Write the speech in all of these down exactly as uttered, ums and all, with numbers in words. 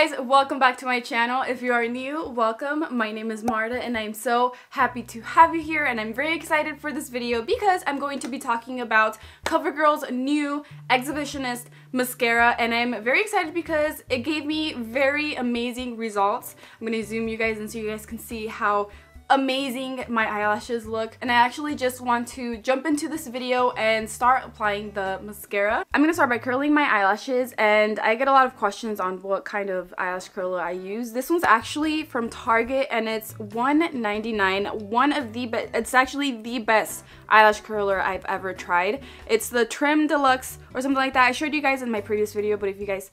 guys, welcome back to my channel. If you are new, welcome. My name is Marta and I'm so happy to have you here, and I'm very excited for this video because I'm going to be talking about CoverGirl's new Exhibitionist Mascara, and I'm very excited because it gave me very amazing results. I'm going to zoom you guys in so you guys can see how amazing my eyelashes look, and I actually just want to jump into this video and start applying the mascara. I'm gonna start by curling my eyelashes, and I get a lot of questions on what kind of eyelash curler I use. This one's actually from Target and it's one ninety-nine, one of the best, it's actually the best eyelash curler I've ever tried. It's the Trim Deluxe or something like that. I showed you guys in my previous video, but if you guys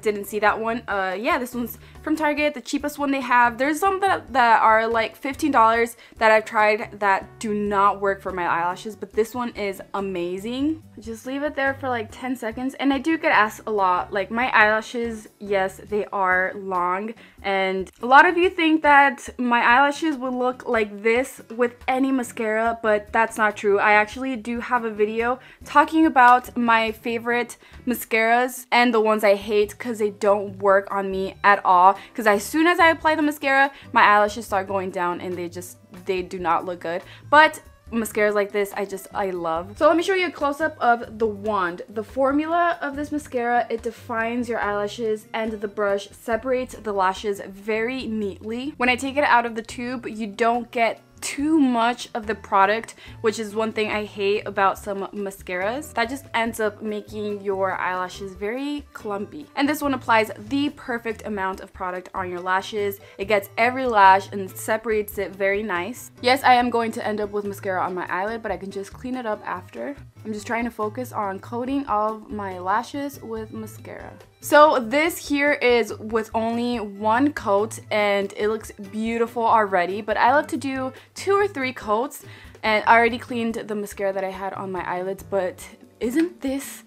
didn't see that one, uh, yeah, this one's from Target, the cheapest one they have. There's some that, that are like fifteen dollars that I've tried that do not work for my eyelashes, but this one is amazing. Just leave it there for like ten seconds, and I do get asked a lot, like, my eyelashes, yes, they are long, and a lot of you think that my eyelashes would look like this with any mascara, but that's not true. I actually do have a video talking about my favorite mascaras and the ones I hate because they don't work on me at all, because as soon as I apply the mascara, my eyelashes start going down and they just they do not look good. But mascaras like this, I just I love. So let me show you a close-up of the wand. The formula of this mascara, it defines your eyelashes, and the brush separates the lashes very neatly. When I take it out of the tube, you don't get too much of the product, which is one thing I hate about some mascaras. That just ends up making your eyelashes very clumpy. And this one applies the perfect amount of product on your lashes. It gets every lash and separates it very nice. Yes, I am going to end up with mascara on my eyelid, but I can just clean it up after. I'm just trying to focus on coating all of my lashes with mascara. So this here is with only one coat, and it looks beautiful already, but I love to do two or three coats, and I already cleaned the mascara that I had on my eyelids, but isn't this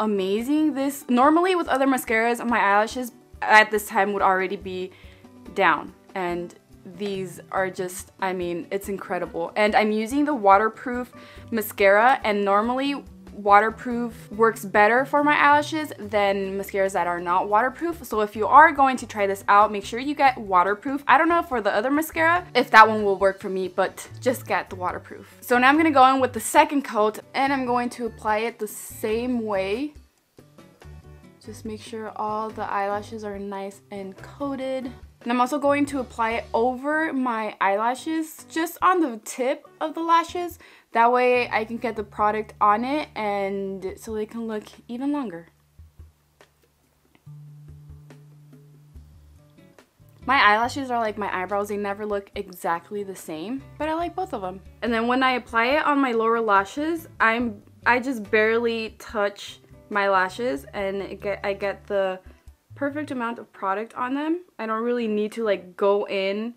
amazing? This, normally with other mascaras, my eyelashes at this time would already be down, and these are just, I mean, it's incredible. And I'm using the waterproof mascara, and normally waterproof works better for my eyelashes than mascaras that are not waterproof. So if you are going to try this out, make sure you get waterproof. I don't know for the other mascara if that one will work for me, but just get the waterproof. So now I'm gonna go in with the second coat, and I'm going to apply it the same way. Just make sure all the eyelashes are nice and coated. And I'm also going to apply it over my eyelashes, just on the tip of the lashes. That way I can get the product on it, and so they can look even longer. My eyelashes are like my eyebrows, they never look exactly the same, but I like both of them. And then when I apply it on my lower lashes, I'm I just barely touch my lashes, and it get, I get the perfect amount of product on them. I don't really need to like go in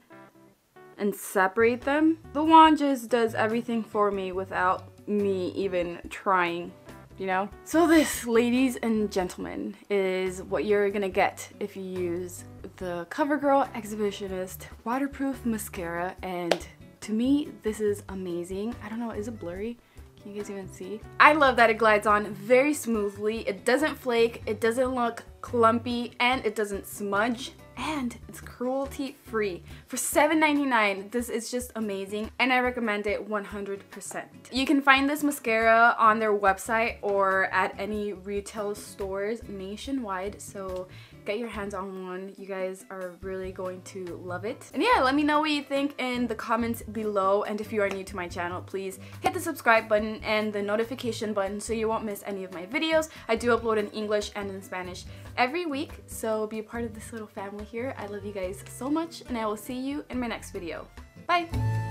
and separate them. The wand just does everything for me without me even trying, you know? So this, ladies and gentlemen, is what you're gonna get if you use the CoverGirl Exhibitionist Waterproof Mascara, and to me, this is amazing. I don't know, is it blurry? Can you guys even see? I love that it glides on very smoothly. It doesn't flake, it doesn't look clumpy, and it doesn't smudge, and it's cruelty free. For seven ninety-nine, this is just amazing, and I recommend it one hundred percent. You can find this mascara on their website or at any retail stores nationwide, so get your hands on one. You guys are really going to love it. And yeah, let me know what you think in the comments below, and if you are new to my channel, please hit the subscribe button and the notification button so you won't miss any of my videos. I do upload in English and in Spanish every week, so be a part of this little family here. I love you guys so much, and I will see you in my next video. Bye!